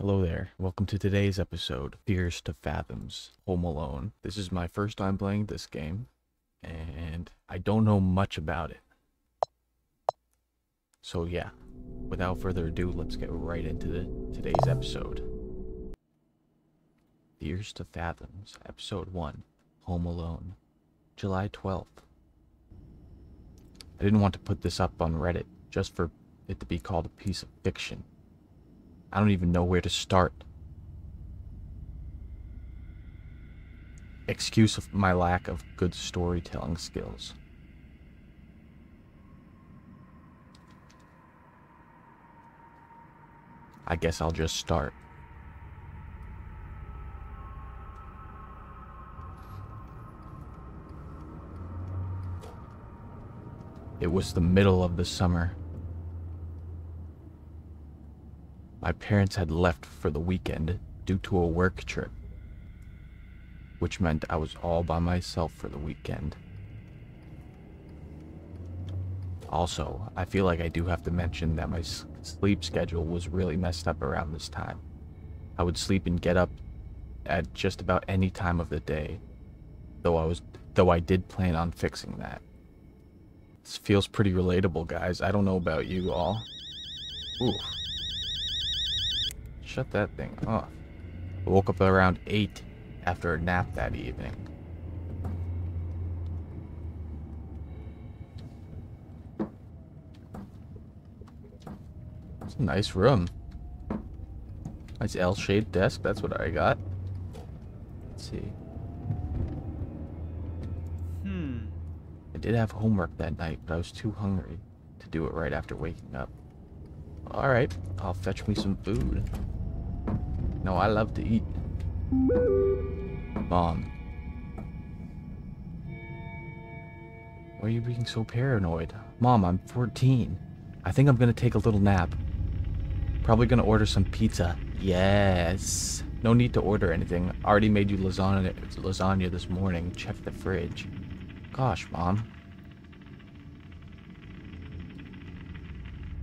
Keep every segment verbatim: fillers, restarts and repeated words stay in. Hello there, welcome to today's episode, Fears to Fathoms, Home Alone. This is my first time playing this game, and I don't know much about it. So yeah, without further ado, let's get right into the, today's episode. Fears to Fathoms, Episode one, Home Alone, July twelfth. I didn't want to put this up on Reddit, just for it to be called a piece of fiction. I don't even know where to start. Excuse of my lack of good storytelling skills. I guess I'll just start. It was the middle of the summer. My parents had left for the weekend due to a work trip, which meant I was all by myself for the weekend. Also, I feel like I do have to mention that my sleep schedule was really messed up around this time. I would sleep and get up at just about any time of the day, though I was, though I did plan on fixing that. This feels pretty relatable, guys. I don't know about you all. Ooh. Shut that thing off. I woke up around eight after a nap that evening. It's a nice room. Nice L-shaped desk, that's what I got. Let's see. Hmm. I did have homework that night, but I was too hungry to do it right after waking up. Alright, I'll fetch me some food. No, I love to eat. Mom. Why are you being so paranoid? Mom, I'm fourteen. I think I'm gonna take a little nap. Probably gonna order some pizza. Yes. No need to order anything. I already made you lasagna, lasagna this morning. Check the fridge. Gosh, Mom.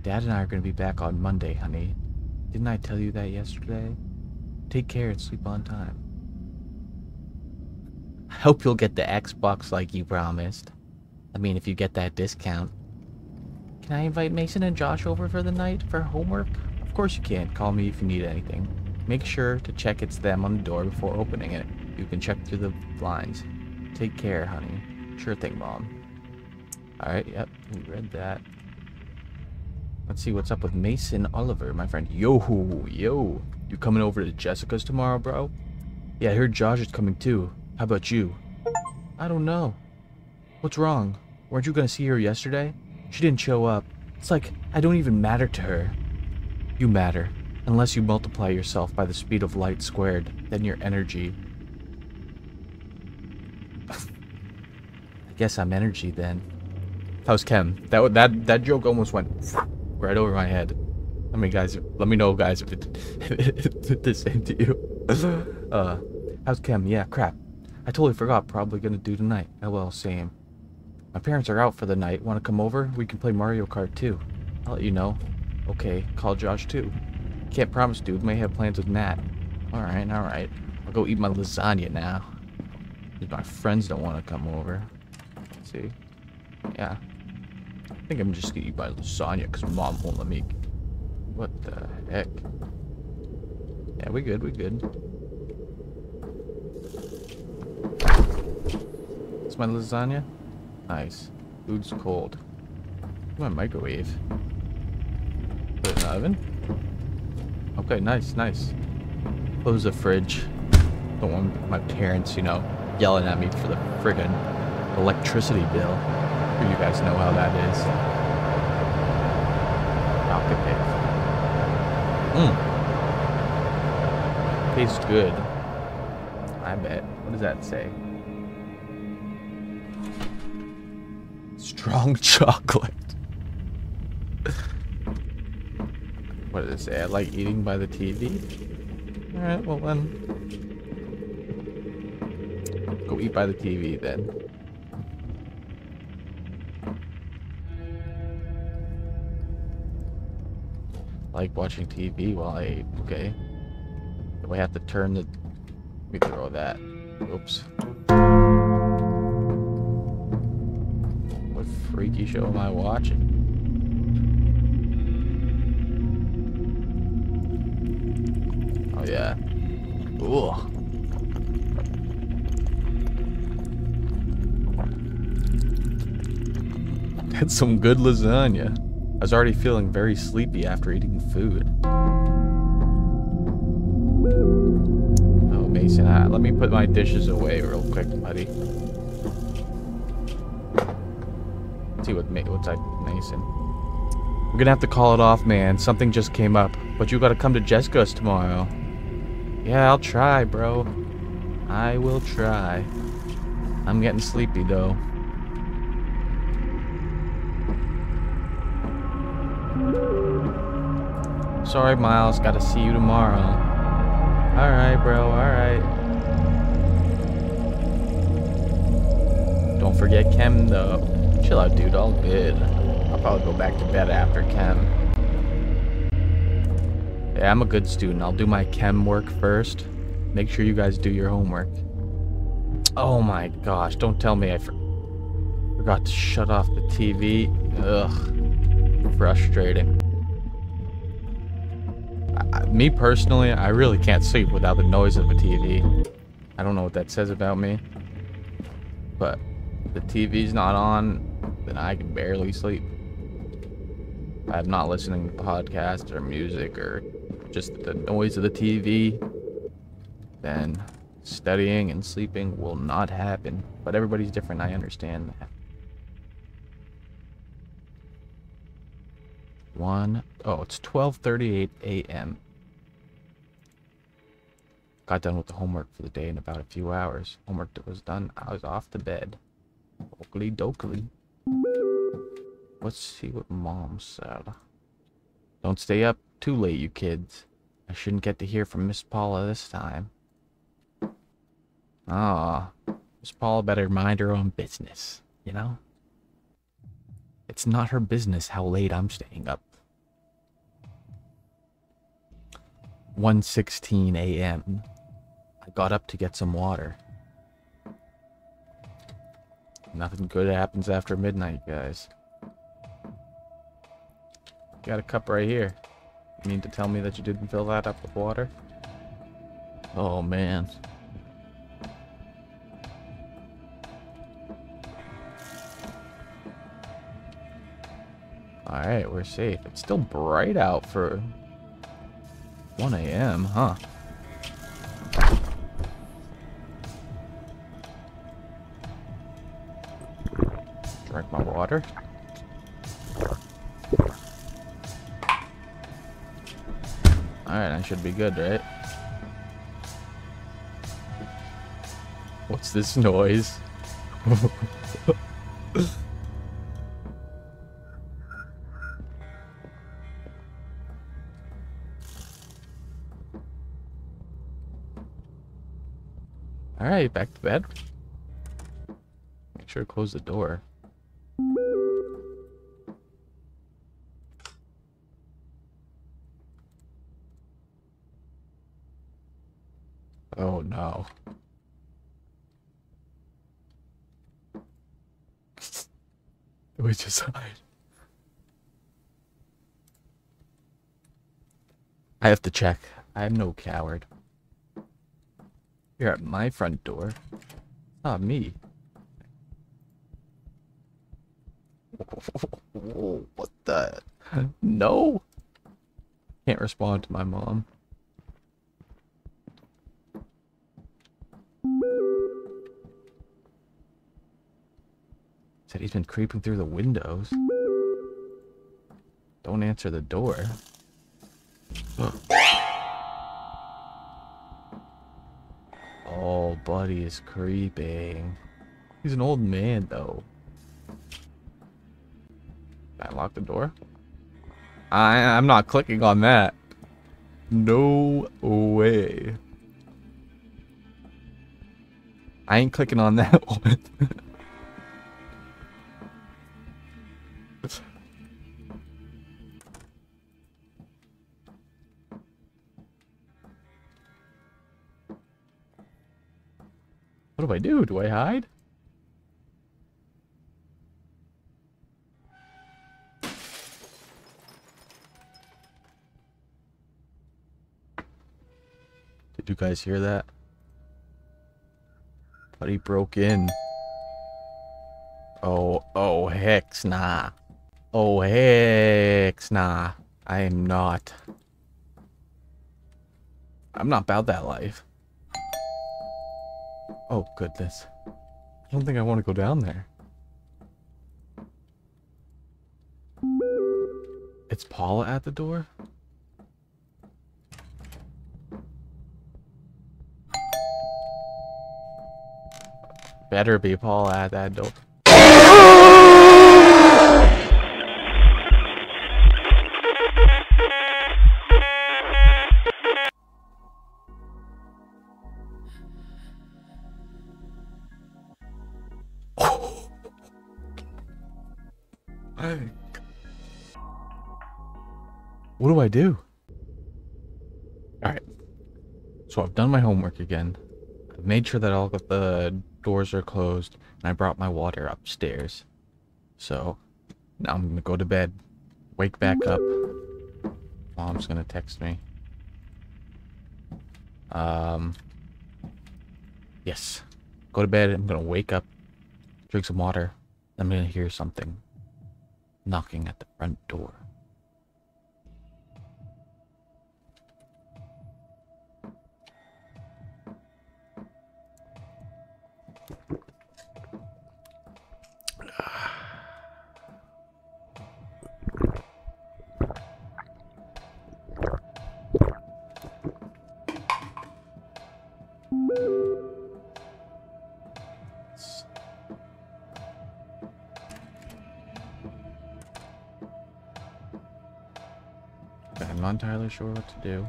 Dad and I are gonna be back on Monday, honey. Didn't I tell you that yesterday? Take care and sleep on time. I hope you'll get the Xbox like you promised. I mean, if you get that discount. Can I invite Mason and Josh over for the night for homework? Of course you can. Call me if you need anything. Make sure to check it's them on the door before opening it. You can check through the blinds. Take care, honey. Sure thing, Mom. Alright, yep, we read that. Let's see what's up with Mason Oliver, my friend. Yo, yo. You coming over to Jessica's tomorrow, bro? Yeah, I heard Josh is coming too. How about you? I don't know. What's wrong? Weren't you gonna see her yesterday? She didn't show up. It's like, I don't even matter to her. You matter. Unless you multiply yourself by the speed of light squared, then your energy. I guess I'm energy then. How's Kim? That, that, that joke almost went right over my head. I mean, guys, let me know, guys, if it did the same to you. Uh, how's Kim? Yeah, crap. I totally forgot. Probably gonna do tonight. L O L, same. My parents are out for the night. Want to come over? We can play Mario Kart too. I'll let you know. Okay, call Josh too. Can't promise, dude. May have plans with Matt. All right, all right. I'll go eat my lasagna now. My friends don't want to come over. Let's see. Yeah. I think I'm just gonna eat my lasagna because Mom won't let me. What the heck? Yeah, we good, we good. It's my lasagna? Nice. Food's cold. My microwave. Put it in the oven? Okay, nice, nice. Close the fridge. Don't want my parents, you know, yelling at me for the friggin' electricity bill. You guys know how that is. Rocket pick. Mmm. Tastes good. I bet. What does that say? Strong chocolate. What does it say? I like eating by the T V? Alright, well then. Go eat by the T V then. Like watching T V while I ate. Okay. We have to turn the... We throw that. Oops. What freaky show am I watching? Oh, yeah. Ooh. That's some good lasagna. I was already feeling very sleepy after eating food. Uh, let me put my dishes away real quick, buddy. Let's see what Ma what's I Mason. We're gonna have to call it off, man. Something just came up. But you gotta come to Jessica's tomorrow. Yeah, I'll try, bro. I will try. I'm getting sleepy though. Sorry, Miles. Gotta see you tomorrow. Alright, bro, alright. Don't forget Kim, though. Chill out, dude, all good. I'll probably go back to bed after Kim. Yeah, I'm a good student. I'll do my Kim work first. Make sure you guys do your homework. Oh my gosh, don't tell me I for forgot to shut off the T V. Ugh, frustrating. Me personally, I really can't sleep without the noise of a T V. I don't know what that says about me, but if the T V's not on, then I can barely sleep. I'm not listening to podcasts or music or just the noise of the T V, then studying and sleeping will not happen. But everybody's different, I understand that. One, oh, it's twelve thirty-eight A M Got done with the homework for the day in about a few hours. Homework that was done, I was off to bed. Oakley dokley. Let's see what Mom said. Don't stay up too late, you kids. I shouldn't get to hear from Miss Paula this time. Ah, Miss Paula better mind her own business, you know? It's not her business how late I'm staying up. one sixteen A M I got up to get some water. Nothing good happens after midnight, guys. Got a cup right here. You mean to tell me that you didn't fill that up with water? Oh, man. Alright, we're safe. It's still bright out for... one A M, huh? Drink my water. Alright, I should be good, right? What's this noise? Alright, back to bed. Make sure to close the door. Oh no. We just hide. I have to check. I'm no coward. You're at my front door. Not me. What the? No. Can't respond to my mom. Said he's been creeping through the windows. Don't answer the door. Oh, buddy is creeping. He's an old man, though. Did I lock the door? I, I'm not clicking on that. No way. I ain't clicking on that one. What do I do? Do I hide? Did you guys hear that? But he broke in. Oh, oh, hex nah. Oh, hex nah. I am not. I'm not about that life. Oh, goodness. I don't think I want to go down there. It's Paula at the door? Better be Paula at that door. What do I do? Alright. So I've done my homework again. I've made sure that all of the doors are closed. And I brought my water upstairs. So now I'm going to go to bed. Wake back up. Mom's going to text me. Um. Yes. Go to bed. I'm going to wake up. Drink some water. I'm going to hear something. Knocking at the front door. I'm not entirely sure what to do.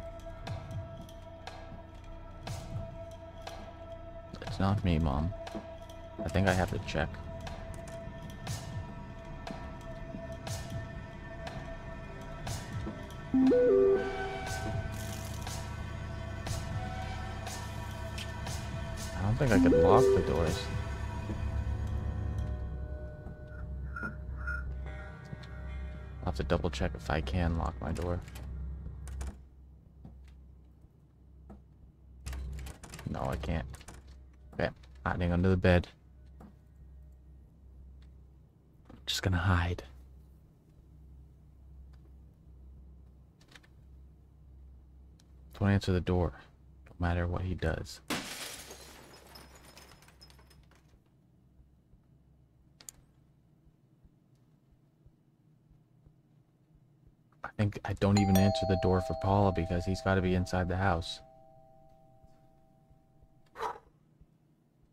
It's not me, Mom. I think I have to check. I don't think I can lock the doors. I'll have to double check if I can lock my door. No, I can't. Okay, hiding under the bed. I'm just gonna hide. Don't answer the door, no matter what he does. I think I don't even answer the door for Paula because he's got to be inside the house.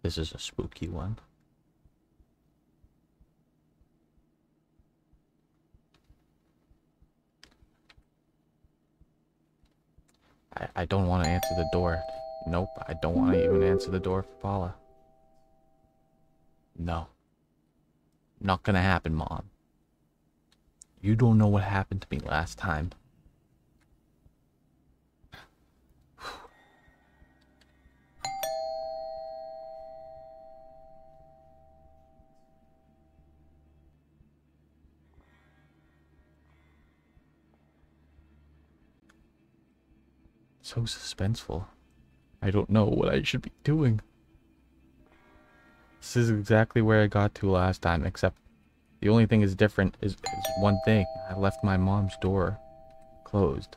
This is a spooky one. I, I don't want to answer the door. Nope, I don't want to even answer the door for Paula. No. Not gonna happen, Mom. You don't know what happened to me last time. So suspenseful. I don't know what I should be doing. This is exactly where I got to last time, except the only thing is different is, is one thing. I left my mom's door closed.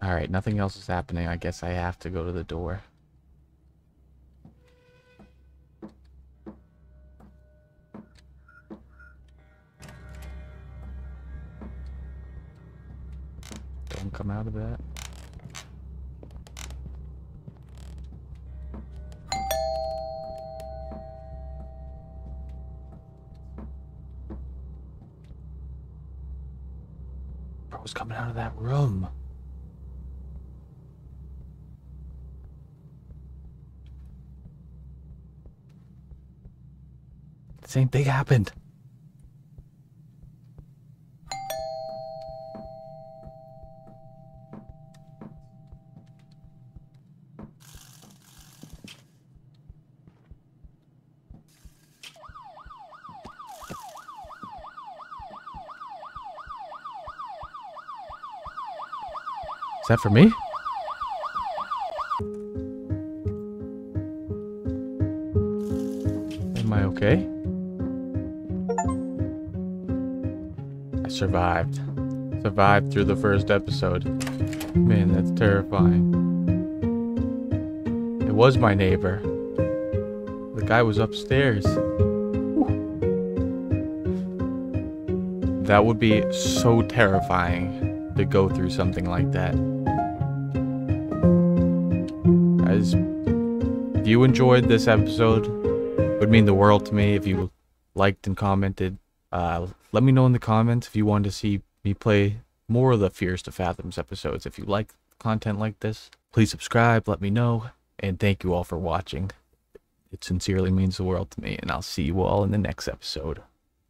Alright, nothing else is happening. I guess I have to go to the door. Don't come out of that. Bro's coming out of that room. Same thing happened. Is that for me? Am I okay? I survived. Survived through the first episode. Man, that's terrifying. It was my neighbor. The guy was upstairs. Whew. That would be so terrifying to go through something like that. Guys, if you enjoyed this episode, it would mean the world to me if you liked and commented. Uh, let me know in the comments if you want to see me play more of the Fears to Fathoms episodes. If you like content like this, please subscribe, let me know, and thank you all for watching. It sincerely means the world to me, and I'll see you all in the next episode.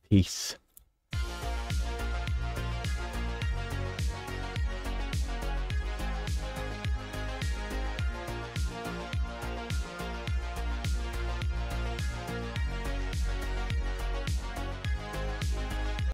Peace.